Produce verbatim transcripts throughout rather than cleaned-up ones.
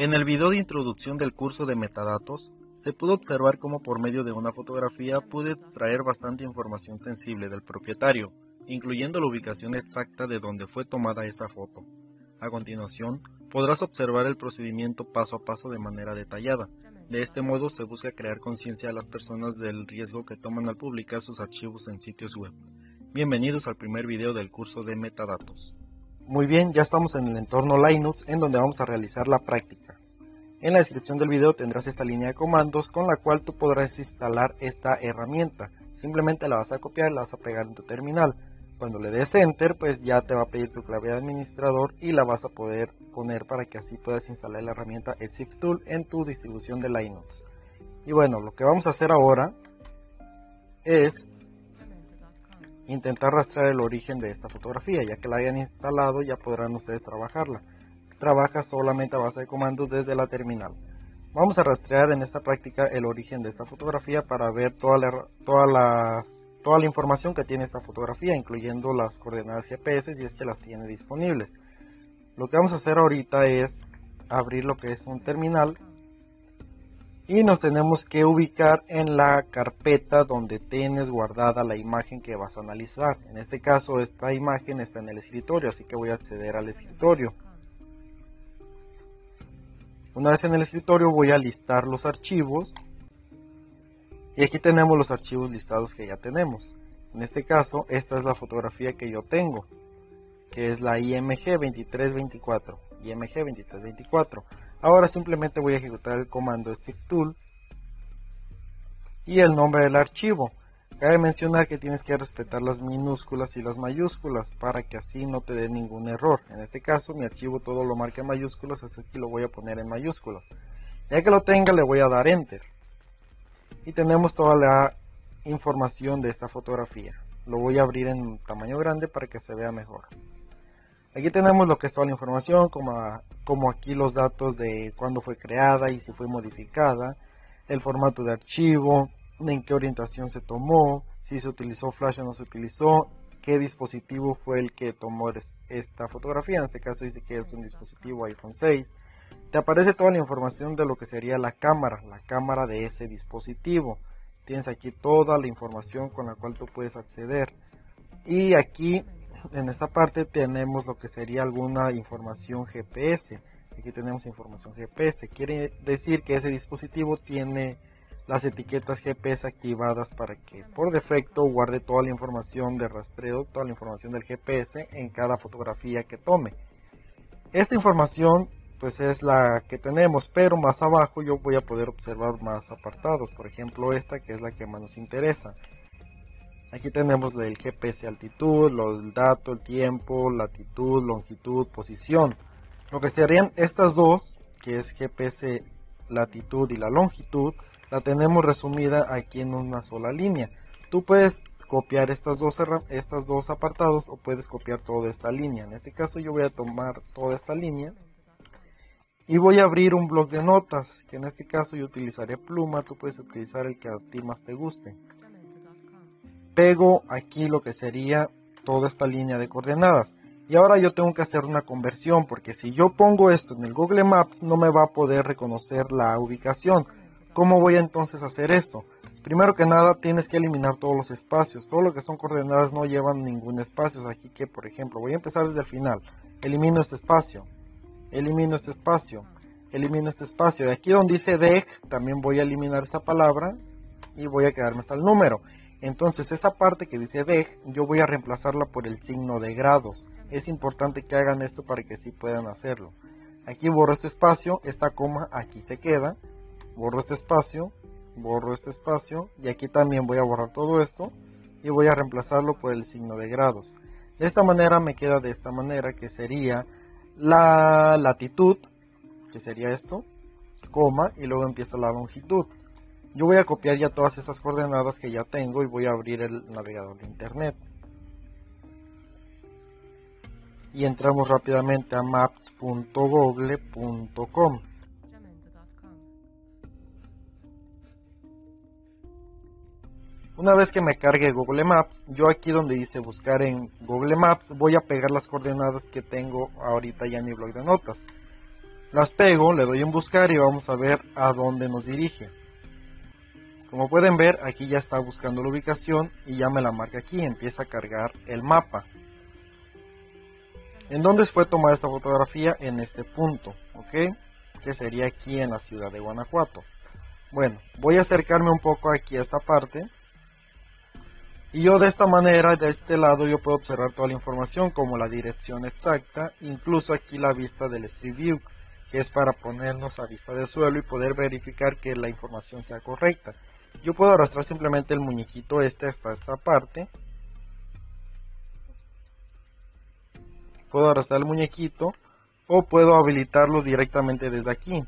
En el video de introducción del curso de metadatos, se pudo observar cómo por medio de una fotografía pude extraer bastante información sensible del propietario, incluyendo la ubicación exacta de donde fue tomada esa foto. A continuación, podrás observar el procedimiento paso a paso de manera detallada. De este modo se busca crear conciencia a las personas del riesgo que toman al publicar sus archivos en sitios web. Bienvenidos al primer video del curso de metadatos. Muy bien, ya estamos en el entorno Linux en donde vamos a realizar la práctica. En la descripción del video tendrás esta línea de comandos con la cual tú podrás instalar esta herramienta. Simplemente la vas a copiar y la vas a pegar en tu terminal. Cuando le des Enter, pues ya te va a pedir tu clave de administrador y la vas a poder poner para que así puedas instalar la herramienta Exiftool en tu distribución de Linux. Y bueno, lo que vamos a hacer ahora es intentar rastrear el origen de esta fotografía. Ya que la hayan instalado, ya podrán ustedes trabajarla. Trabaja solamente a base de comandos desde la terminal. Vamos a rastrear en esta práctica el origen de esta fotografía para ver toda la, toda las, toda la información que tiene esta fotografía, incluyendo las coordenadas G P S si es que las tiene disponibles. Lo que vamos a hacer ahorita es abrir lo que es un terminal y nos tenemos que ubicar en la carpeta donde tienes guardada la imagen que vas a analizar. En este caso, esta imagen está en el escritorio, así que voy a acceder al escritorio. Una vez en el escritorio voy a listar los archivos. Y aquí tenemos los archivos listados que ya tenemos. En este caso, esta es la fotografía que yo tengo, que es la I M G veintitrés veinticuatro. I M G veintitrés veinticuatro. Ahora simplemente voy a ejecutar el comando Exiftool y el nombre del archivo. Cabe mencionar que tienes que respetar las minúsculas y las mayúsculas para que así no te dé ningún error. En este caso mi archivo todo lo marca en mayúsculas, así que lo voy a poner en mayúsculas. Ya que lo tenga le voy a dar Enter. Y tenemos toda la información de esta fotografía. Lo voy a abrir en tamaño grande para que se vea mejor. Aquí tenemos lo que es toda la información, como, a, como aquí los datos de cuándo fue creada y si fue modificada, el formato de archivo, en qué orientación se tomó, si se utilizó flash o no se utilizó, qué dispositivo fue el que tomó esta fotografía. En este caso dice que es un dispositivo iPhone seis. Te aparece toda la información de lo que sería la cámara, la cámara de ese dispositivo. Tienes aquí toda la información con la cual tú puedes acceder. Y aquí en esta parte tenemos lo que sería alguna información G P S. Aquí tenemos información G P S. Quiere decir que ese dispositivo tiene las etiquetas G P S activadas para que por defecto guarde toda la información de rastreo, toda la información del G P S en cada fotografía que tome. Esta información pues es la que tenemos, pero más abajo yo voy a poder observar más apartados. Por ejemplo esta, que es la que más nos interesa. Aquí tenemos el G P S altitud, el dato, el tiempo, latitud, longitud, posición. Lo que serían estas dos, que es G P S latitud y la longitud, la tenemos resumida aquí en una sola línea. Tú puedes copiar estas dos, estas dos apartados o puedes copiar toda esta línea. En este caso yo voy a tomar toda esta línea y voy a abrir un bloc de notas, que en este caso yo utilizaré pluma. Tú puedes utilizar el que a ti más te guste. Pego aquí lo que sería toda esta línea de coordenadas. Y ahora yo tengo que hacer una conversión, porque si yo pongo esto en el Google Maps no me va a poder reconocer la ubicación. ¿Cómo voy entonces a hacer esto? Primero que nada tienes que eliminar todos los espacios. Todo lo que son coordenadas no llevan ningún espacio. Aquí que por ejemplo voy a empezar desde el final. Elimino este espacio. Elimino este espacio. Elimino este espacio. Y aquí donde dice D E C también voy a eliminar esta palabra y voy a quedarme hasta el número. Entonces esa parte que dice D E C yo voy a reemplazarla por el signo de grados. Es importante que hagan esto para que sí puedan hacerlo. Aquí borro este espacio, esta coma aquí se queda. Borro este espacio, borro este espacio y aquí también voy a borrar todo esto y voy a reemplazarlo por el signo de grados. De esta manera me queda de esta manera, que sería la latitud, que sería esto, coma, y luego empieza la longitud. Yo voy a copiar ya todas esas coordenadas que ya tengo y voy a abrir el navegador de internet. Y entramos rápidamente a maps punto google punto com. Una vez que me cargue Google Maps, yo aquí donde dice buscar en Google Maps voy a pegar las coordenadas que tengo ahorita ya en mi bloc de notas. Las pego, le doy en buscar y vamos a ver a dónde nos dirige. Como pueden ver, aquí ya está buscando la ubicación y ya me la marca aquí, empieza a cargar el mapa. ¿En dónde fue tomada esta fotografía? En este punto, ¿ok? Que sería aquí en la ciudad de Guanajuato. Bueno, voy a acercarme un poco aquí a esta parte. Y yo de esta manera, de este lado, yo puedo observar toda la información, como la dirección exacta, incluso aquí la vista del Street View, que es para ponernos a vista del suelo y poder verificar que la información sea correcta. Yo puedo arrastrar simplemente el muñequito este hasta esta parte. Puedo arrastrar el muñequito o puedo habilitarlo directamente desde aquí.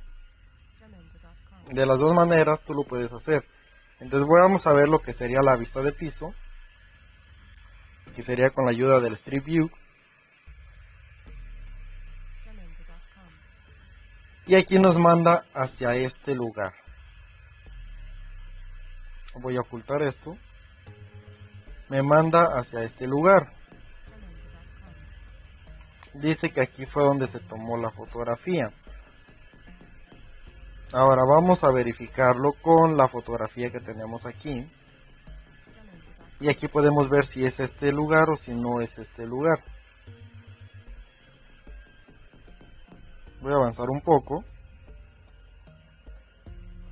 De las dos maneras tú lo puedes hacer. Entonces vamos a ver lo que sería la vista de piso, que sería con la ayuda del Street View. Y aquí nos manda hacia este lugar. Voy a ocultar esto. Me manda hacia este lugar. Dice que aquí fue donde se tomó la fotografía. Ahora vamos a verificarlo con la fotografía que tenemos aquí. Y aquí podemos ver si es este lugar o si no es este lugar. Voy a avanzar un poco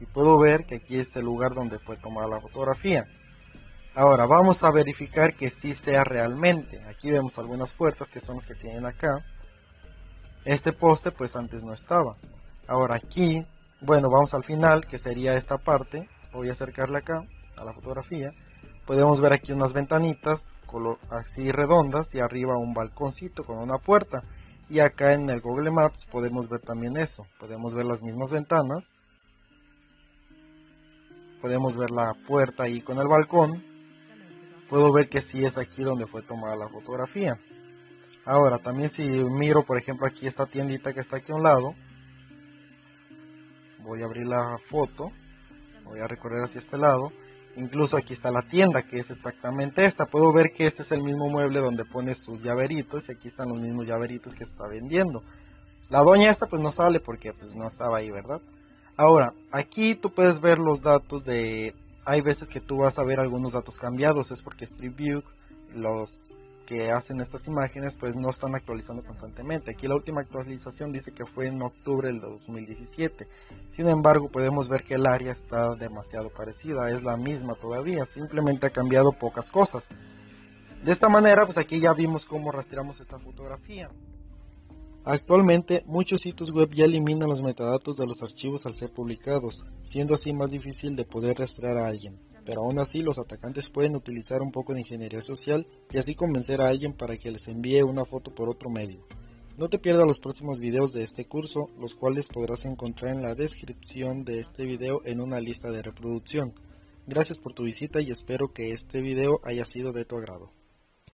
y puedo ver que aquí es el lugar donde fue tomada la fotografía. Ahora vamos a verificar que sí sea realmente. Aquí vemos algunas puertas que son las que tienen acá. Este poste pues antes no estaba. Ahora aquí, bueno, vamos al final, que sería esta parte. Voy a acercarla acá a la fotografía. Podemos ver aquí unas ventanitas color, así redondas, y arriba un balconcito con una puerta. Y acá en el Google Maps podemos ver también eso. Podemos ver las mismas ventanas. Podemos ver la puerta ahí con el balcón. Puedo ver que sí es aquí donde fue tomada la fotografía. Ahora, también si miro, por ejemplo, aquí esta tiendita que está aquí a un lado. Voy a abrir la foto. Voy a recorrer hacia este lado. Incluso aquí está la tienda, que es exactamente esta. Puedo ver que este es el mismo mueble donde pone sus llaveritos, y aquí están los mismos llaveritos que está vendiendo. La doña esta pues no sale porque pues no estaba ahí, ¿verdad? Ahora, aquí tú puedes ver los datos de... Hay veces que tú vas a ver algunos datos cambiados, es porque Street View, los que hacen estas imágenes, pues no están actualizando constantemente. Aquí la última actualización dice que fue en octubre del dos mil diecisiete. Sin embargo, podemos ver que el área está demasiado parecida, es la misma todavía, simplemente ha cambiado pocas cosas. De esta manera, pues aquí ya vimos cómo rastreamos esta fotografía. Actualmente, muchos sitios web ya eliminan los metadatos de los archivos al ser publicados, siendo así más difícil de poder rastrear a alguien. Pero aún así los atacantes pueden utilizar un poco de ingeniería social y así convencer a alguien para que les envíe una foto por otro medio. No te pierdas los próximos videos de este curso, los cuales podrás encontrar en la descripción de este video en una lista de reproducción. Gracias por tu visita y espero que este video haya sido de tu agrado.